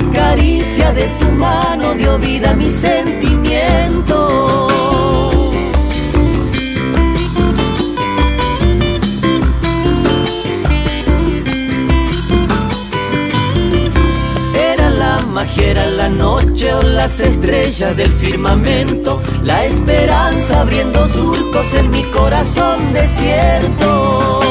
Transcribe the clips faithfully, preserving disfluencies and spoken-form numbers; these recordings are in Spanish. La caricia de tu mano dio vida a mi sentimiento. Era la magia, era la noche o las estrellas del firmamento, la esperanza abriendo surcos en mi corazón desierto.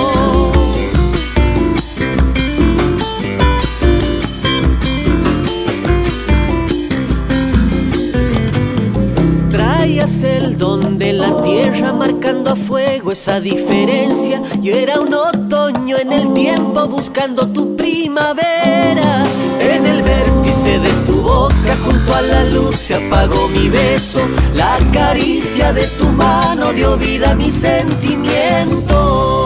El don de la tierra marcando a fuego esa diferencia. Yo era un otoño en el tiempo buscando tu primavera. En el vértice de tu boca junto a la luz se apagó mi beso. La caricia de tu mano dio vida a mi sentimiento.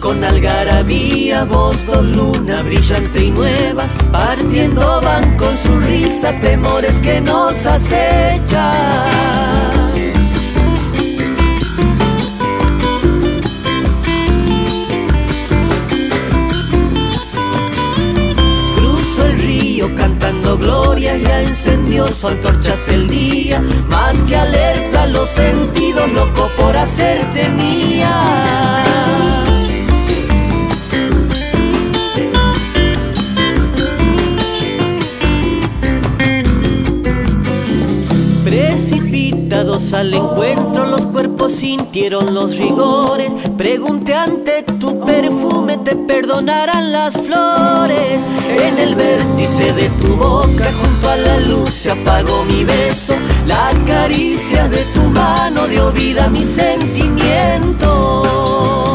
Con algarabía, vos dos lunas brillantes y nuevas, partiendo van con su risa temores que nos acechan. Cruzo el río cantando gloria, ya encendió su antorchas el día, más que alerta los sentidos, loco por hacerte mía. Precipitados al encuentro los cuerpos sintieron los rigores. Pregunté ante tu perfume, te perdonarán las flores. En el vértice de tu boca junto a la luz se apagó mi beso. La caricia de tu mano dio vida a mi sentimiento.